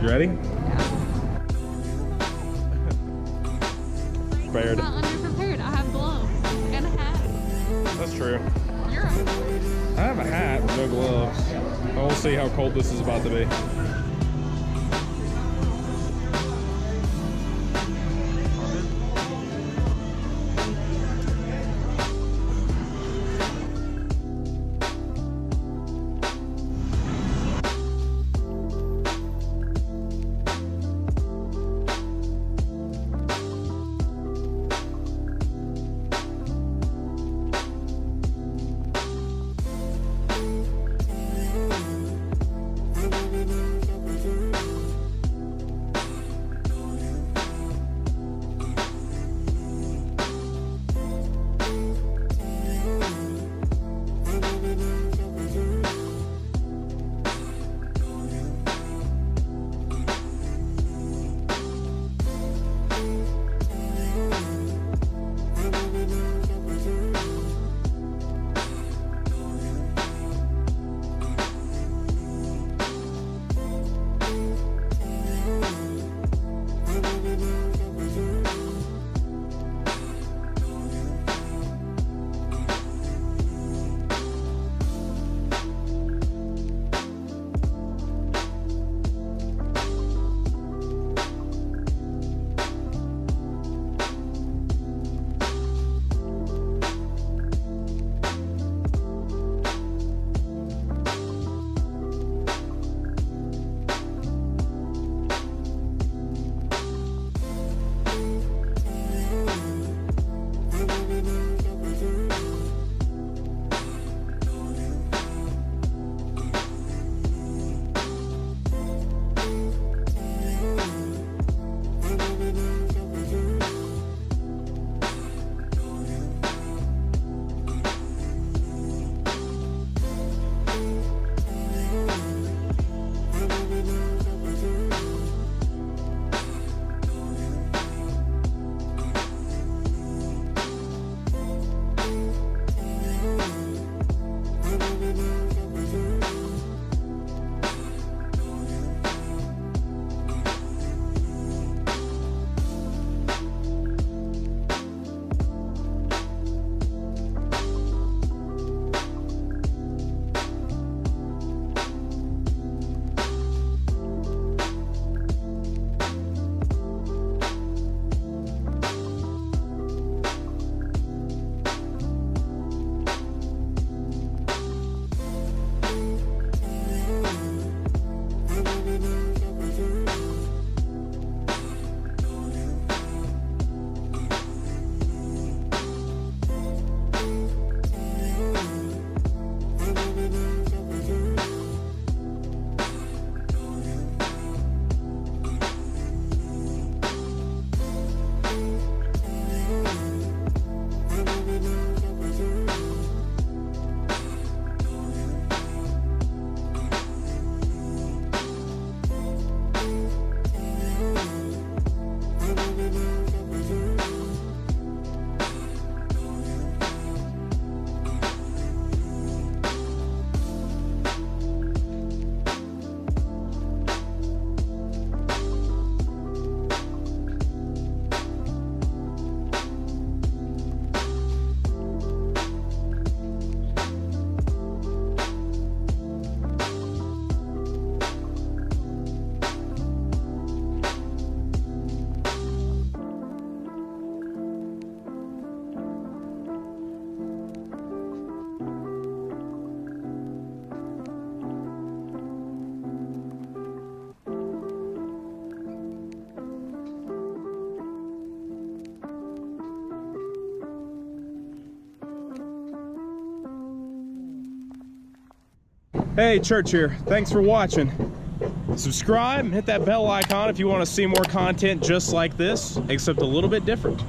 You ready? Yeah. Prepared. I'm not underprepared. I have gloves and a hat. That's true. You're right. I have a hat with no gloves. I will see how cold this is about to be. Hey, Church here. Thanks for watching. Subscribe and hit that bell icon if you want to see more content just like this, except a little bit different.